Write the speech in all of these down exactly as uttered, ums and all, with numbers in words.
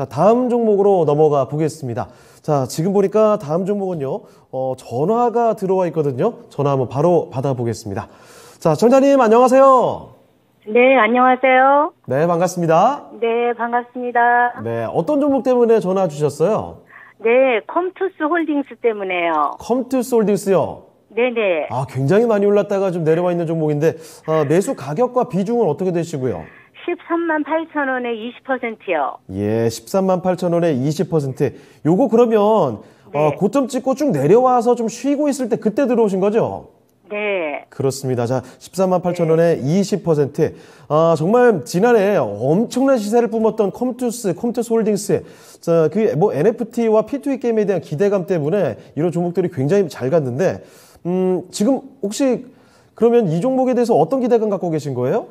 자, 다음 종목으로 넘어가 보겠습니다. 자, 지금 보니까 다음 종목은요, 어, 전화가 들어와 있거든요. 전화 한번 바로 받아보겠습니다. 자, 전자님 안녕하세요. 네, 안녕하세요. 네, 반갑습니다. 네, 반갑습니다. 네, 어떤 종목 때문에 전화 주셨어요? 네, 컴투스 홀딩스 때문에요. 컴투스 홀딩스요? 네네. 아, 굉장히 많이 올랐다가 좀 내려와 있는 종목인데, 아, 매수 가격과 비중은 어떻게 되시고요? 십삼만 팔천 원에 이십 퍼센트요. 예, 십삼만 팔천 원에 이십 퍼센트. 요거 그러면 네. 어, 고점 찍고 쭉 내려와서 좀 쉬고 있을 때 그때 들어오신 거죠? 네. 그렇습니다. 자, 십삼만 팔천 원에 네. 이십 퍼센트. 아, 정말 지난해 엄청난 시세를 뿜었던 컴투스, 컴투스 홀딩스. 자, 그 뭐 엔에프티와 피투이 게임에 대한 기대감 때문에 이런 종목들이 굉장히 잘 갔는데, 음, 지금 혹시 그러면 이 종목에 대해서 어떤 기대감 갖고 계신 거예요?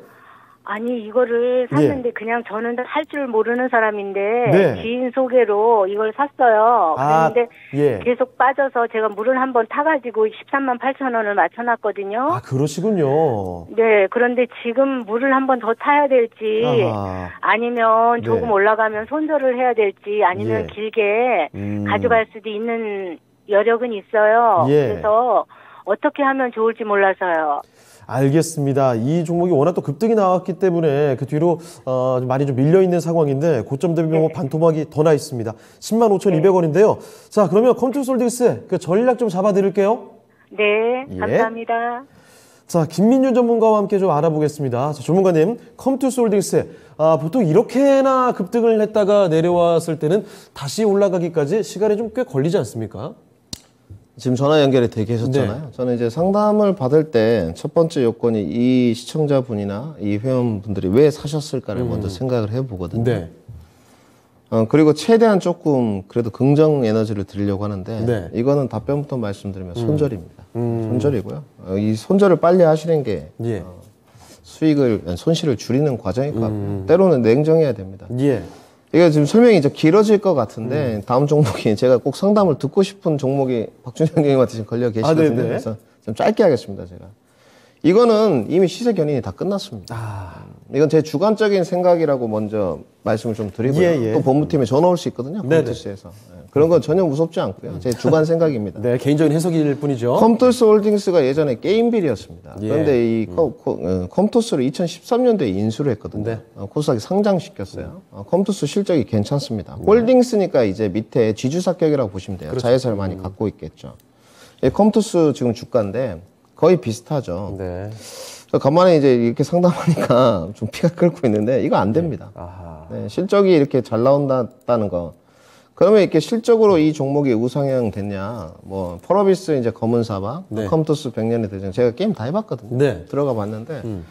아니, 이거를 샀는데 예. 그냥 저는 할 줄 모르는 사람인데 네. 지인 소개로 이걸 샀어요. 그런데 아, 예. 계속 빠져서 제가 물을 한번 타가지고 십삼만 팔천 원을 맞춰놨거든요. 아, 그러시군요. 네, 그런데 지금 물을 한번 더 타야 될지 아하. 아니면 조금 네. 올라가면 손절을 해야 될지 아니면 예. 길게 음. 가져갈 수도 있는 여력은 있어요. 예. 그래서 어떻게 하면 좋을지 몰라서요. 알겠습니다. 이 종목이 워낙 또 급등이 나왔기 때문에 그 뒤로 어, 많이 좀 밀려있는 상황인데 고점 대비 뭐 네. 반토막이 더 나 있습니다. 십만 오천이백 원인데요. 네. 자, 그러면 컴투스 홀딩스 그 전략 좀 잡아드릴게요. 네, 예. 감사합니다. 자, 김민준 전문가와 함께 좀 알아보겠습니다. 자, 전문가님, 컴투스 홀딩스 아, 보통 이렇게나 급등을 했다가 내려왔을 때는 다시 올라가기까지 시간이 좀 꽤 걸리지 않습니까? 지금 전화 연결이 되게 하셨잖아요. 네. 저는 이제 상담을 받을 때 첫 번째 요건이 이 시청자분이나 이 회원분들이 왜 사셨을까를 음. 먼저 생각을 해보거든요. 네. 어, 그리고 최대한 조금 그래도 긍정 에너지를 드리려고 하는데 네. 이거는 답변부터 말씀드리면 음. 손절입니다. 음. 손절이고요. 어, 이 손절을 빨리 하시는 게 예. 어, 수익을, 손실을 줄이는 과정이니까 음. 때로는 냉정해야 됩니다. 예. 이게 지금 설명이 좀 길어질 것 같은데 음. 다음 종목이 제가 꼭 상담을 듣고 싶은 종목이 박준영 형님한테 지금 걸려 계시거든요. 아, 그래서 좀 짧게 하겠습니다. 제가 이거는 이미 시세 견인이 다 끝났습니다. 아. 이건 제 주관적인 생각이라고 먼저 말씀을 좀 드리고요. 예, 예. 또 법무팀에 전화 올 수 있거든요. 컴투스에서 그런 건 전혀 무섭지 않고요. 제 주관 생각입니다. 네, 개인적인 해석일 뿐이죠. 컴투스 홀딩스가 예전에 게임빌이었습니다. 예. 그런데 이 음. 컴, 컴, 컴투스를 이천십삼 년도에 인수를 했거든요. 네. 어, 코스닥에 상장시켰어요. 어, 컴투스 실적이 괜찮습니다. 네. 홀딩스니까 이제 밑에 지주사격이라고 보시면 돼요. 그렇죠. 자회사를 많이 음. 갖고 있겠죠. 예, 컴투스 지금 주가인데 거의 비슷하죠. 네. 간만에 이제 이렇게 상담하니까 좀 피가 끓고 있는데 이거 안 됩니다. 네, 실적이 이렇게 잘 나온다는 거. 그러면 이렇게 실적으로 이 종목이 우상향 됐냐? 뭐 펄어비스 이제 검은 사막, 네. 컴투스 백 년의 대전. 제가 게임 다 해봤거든요. 네. 들어가 봤는데 음.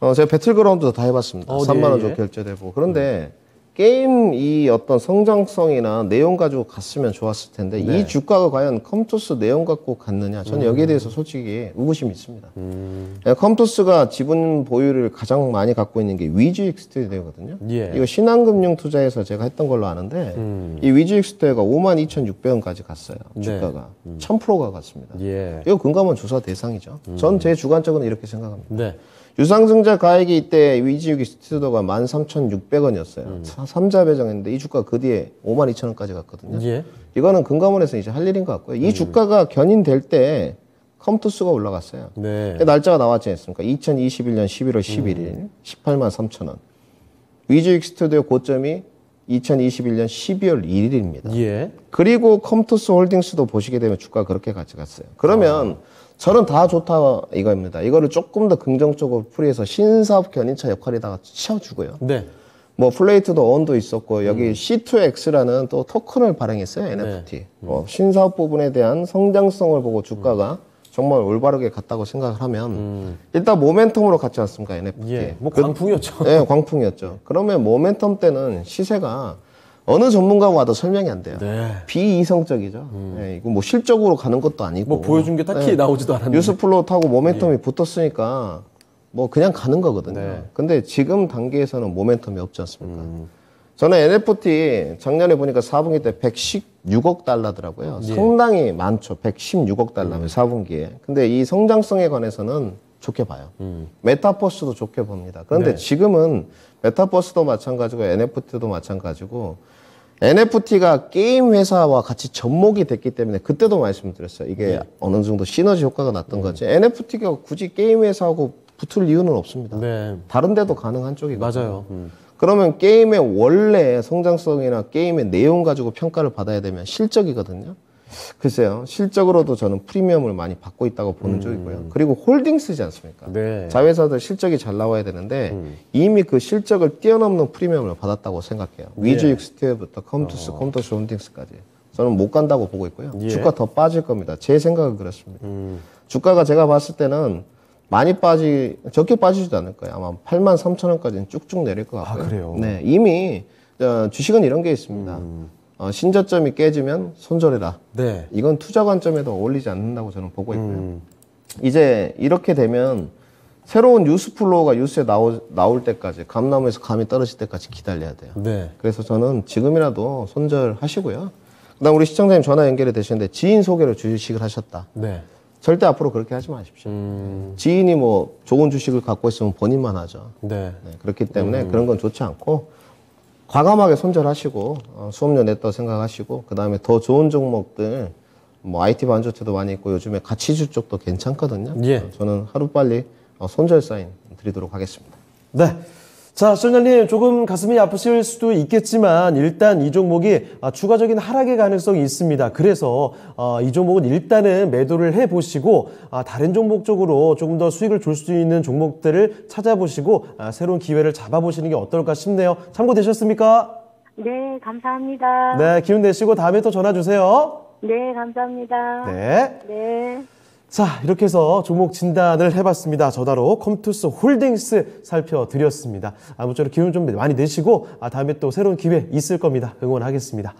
어, 제가 배틀그라운드도 다 해봤습니다. 어, 삼만 원 예, 예. 결제되고. 그런데 음. 게임 이 어떤 성장성이나 내용 가지고 갔으면 좋았을 텐데 네. 이 주가가 과연 컴투스 내용 갖고 갔느냐 저는 여기에 대해서 솔직히 의구심이 있습니다. 음. 컴투스가 지분 보유를 가장 많이 갖고 있는 게 위즈익스튜디오거든요. 예. 이거 신한금융투자에서 제가 했던 걸로 아는데 음. 이 위즈익스튜디오가 오만 이천육백 원까지 갔어요. 주가가 네. 음. 천 퍼센트가 갔습니다. 예. 이거 근감원 조사 대상이죠. 음. 전 제 주관적으로 이렇게 생각합니다. 네. 유상증자 가액이 이때 위즈익스튜디오가 만 삼천육백 원이었어요. 음. 삼자 배정했는데 이 주가 그 뒤에 오만 이천 원까지 갔거든요. 예. 이거는 금감원에서 이제 할 일인 것 같고요. 이 음. 주가가 견인될 때 컴투스가 올라갔어요. 네. 날짜가 나왔지 않습니까? 이천이십일 년 십일월 십일 일 음. 십팔만 삼천 원. 위즈익스튜디오 고점이 이천이십일 년 십이월 일 일입니다. 예. 그리고 컴투스 홀딩스도 보시게 되면 주가가 그렇게 같이 갔어요. 그러면 아. 저는 다 좋다 이거입니다. 이거를 조금 더 긍정적으로 풀이해서 신사업 견인차 역할에다가 치워주고요. 네. 뭐 플레이트도 언도 있었고 여기 음. 씨 투 엑스라는 또 토큰을 발행했어요. 엔에프티. 네. 음. 어, 신사업 부분에 대한 성장성을 보고 주가가 음. 정말 올바르게 갔다고 생각을 하면 음. 일단 모멘텀으로 갔지 않습니까? 엔에프티. 예, 뭐 광풍이었죠. 그, 네, 광풍이었죠. 그러면 모멘텀 때는 시세가 어느 전문가가 와도 설명이 안 돼요. 네. 비이성적이죠. 음. 네, 이거 뭐 실적으로 가는 것도 아니고. 뭐 보여준 게 딱히 네. 나오지도 않았는데. 뉴스플로우 타고 모멘텀이 예. 붙었으니까 뭐 그냥 가는 거거든요. 네. 근데 지금 단계에서는 모멘텀이 없지 않습니까? 음. 저는 엔에프티 작년에 보니까 사 분기 때 백십육억 달러더라고요. 예. 상당히 많죠. 백십육억 달러면 음. 사 분기에. 근데 이 성장성에 관해서는 좋게 봐요. 음. 메타버스도 좋게 봅니다. 그런데 네. 지금은 메타버스도 마찬가지고 엔에프티도 마찬가지고 엔에프티가 게임 회사와 같이 접목이 됐기 때문에 그때도 말씀드렸어요. 이게 네. 어느 정도 시너지 효과가 났던 음. 거지. 엔에프티가 굳이 게임 회사하고 붙을 이유는 없습니다. 네. 다른 데도 가능한 쪽이거든요. 맞아요. 음. 그러면 게임의 원래 성장성이나 게임의 내용 가지고 평가를 받아야 되면 실적이거든요. 글쎄요. 실적으로도 저는 프리미엄을 많이 받고 있다고 보는 음. 쪽이고요. 그리고 홀딩스지 않습니까? 네. 자회사들 실적이 잘 나와야 되는데 음. 이미 그 실적을 뛰어넘는 프리미엄을 받았다고 생각해요. 네. 위즈익스티어부터 컴투스, 어. 컴투스 홀딩스까지. 저는 못 간다고 보고 있고요. 예. 주가 더 빠질 겁니다. 제 생각은 그렇습니다. 음. 주가가 제가 봤을 때는 많이 빠지, 적게 빠지지도 않을 거예요. 아마 팔만 삼천 원까지는 쭉쭉 내릴 것 같고요. 아, 그래요? 네. 이미 어, 주식은 이런 게 있습니다. 음. 어, 신저점이 깨지면 손절해라. 네. 이건 투자 관점에도 어울리지 않는다고 저는 보고 있고요. 음. 이제 이렇게 되면 새로운 뉴스 플로우가 뉴스에 나오, 나올 때까지, 감나무에서 감이 떨어질 때까지 기다려야 돼요. 네. 그래서 저는 지금이라도 손절하시고요. 그 다음 우리 시청자님 전화 연결이 되시는데 지인 소개로 주식을 하셨다. 네. 절대 앞으로 그렇게 하지 마십시오. 음. 지인이 뭐 좋은 주식을 갖고 있으면 본인만 하죠. 네. 네. 그렇기 때문에 음. 그런 건 좋지 않고 과감하게 손절하시고 어, 수업료 냈다고 생각하시고 그 다음에 더 좋은 종목들 뭐 아이티 반도체도 많이 있고 요즘에 가치주 쪽도 괜찮거든요. 예. 어, 저는 하루빨리 어, 손절 사인 드리도록 하겠습니다. 네. 자, 시청자님 조금 가슴이 아프실 수도 있겠지만 일단 이 종목이 추가적인 하락의 가능성이 있습니다. 그래서 이 종목은 일단은 매도를 해보시고 다른 종목 쪽으로 조금 더 수익을 줄 수 있는 종목들을 찾아보시고 새로운 기회를 잡아보시는 게 어떨까 싶네요. 참고되셨습니까? 네, 감사합니다. 네, 기운 내시고 다음에 또 전화 주세요. 네, 감사합니다. 네. 네. 자, 이렇게 해서 종목 진단을 해봤습니다. 저다로 컴투스 홀딩스 살펴드렸습니다. 아무쪼록 기운 좀 많이 내시고 아, 다음에 또 새로운 기회 있을 겁니다. 응원하겠습니다.